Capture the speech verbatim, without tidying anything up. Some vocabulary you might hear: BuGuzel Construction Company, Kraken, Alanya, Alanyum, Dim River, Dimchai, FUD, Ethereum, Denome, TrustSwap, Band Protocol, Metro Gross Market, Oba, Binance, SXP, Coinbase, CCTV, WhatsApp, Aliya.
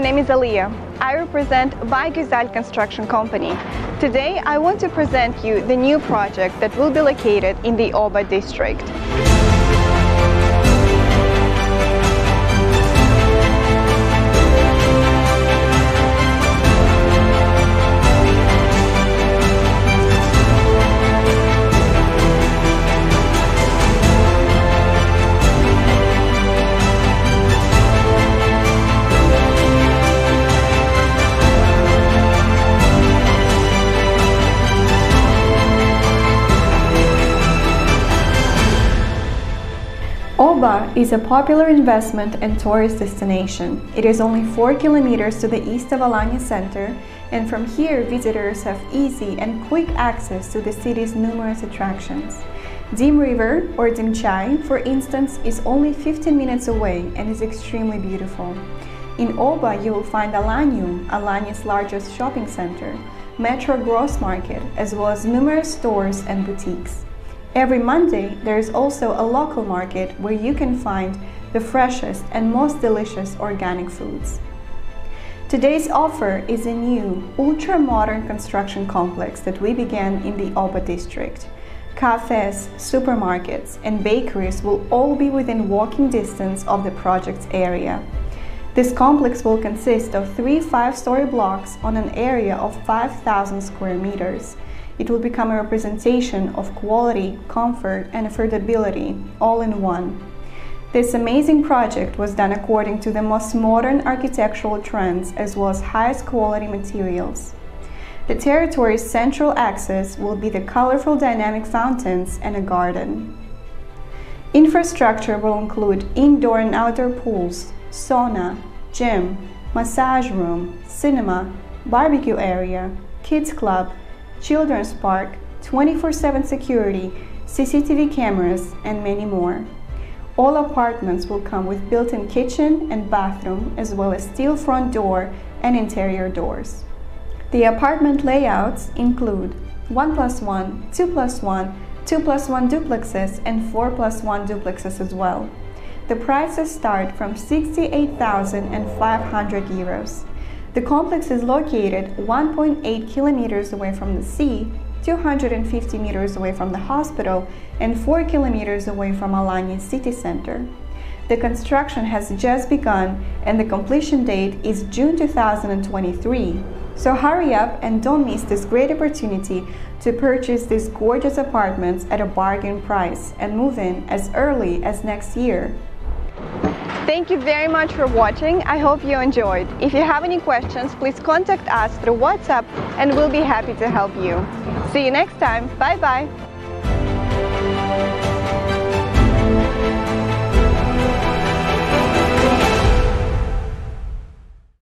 name is Aliya. I represent BuGuzel Construction Company. Today I want to present you the new project that will be located in the Oba district. Oba is a popular investment and tourist destination. It is only four kilometers to the east of Alanya center, and from here visitors have easy and quick access to the city's numerous attractions. Dim River, or Dimchai, for instance, is only fifteen minutes away and is extremely beautiful. In Oba you will find Alanyum, Alanya's largest shopping center, Metro Gross Market, as well as numerous stores and boutiques. Every Monday, there is also a local market where you can find the freshest and most delicious organic foods. Today's offer is a new, ultra-modern construction complex that we began in the Oba district. Cafes, supermarkets, and bakeries will all be within walking distance of the project's area. This complex will consist of three five-story blocks on an area of five thousand square meters. It will become a representation of quality, comfort, and affordability, all in one. This amazing project was done according to the most modern architectural trends as well as highest quality materials. The territory's central axis will be the colorful dynamic fountains and a garden. Infrastructure will include indoor and outdoor pools, sauna, gym, massage room, cinema, barbecue area, kids club, children's park, twenty-four seven security, C C T V cameras, and many more. All apartments will come with built-in kitchen and bathroom, as well as steel front door and interior doors. The apartment layouts include one plus one, two plus one, two plus one duplexes, and four plus one duplexes as well. The prices start from sixty-eight thousand five hundred euros. The complex is located one point eight kilometers away from the sea, two hundred fifty meters away from the hospital, and four kilometers away from Alanya city center. The construction has just begun and the completion date is June two thousand twenty-three. So hurry up and don't miss this great opportunity to purchase these gorgeous apartments at a bargain price and move in as early as next year. Thank you very much for watching. I hope you enjoyed. If you have any questions, please contact us through WhatsApp and we'll be happy to help you. See you next time. Bye bye.